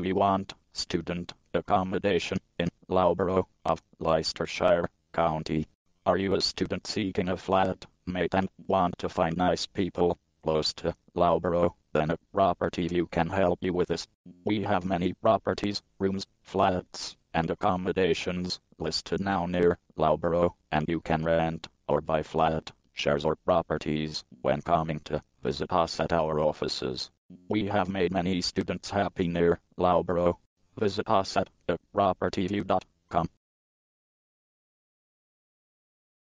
Do you want student accommodation in Loughborough of Leicestershire County? Are you a student seeking a flat, mate, and want to find nice people close to Loughborough? Then a property view can help you with this. We have many properties, rooms, flats, and accommodations listed now near Loughborough, and you can rent or buy flat shares or properties when coming to visit us at our offices. We have made many students happy near Loughborough. Visit us at ukpropertyview.com.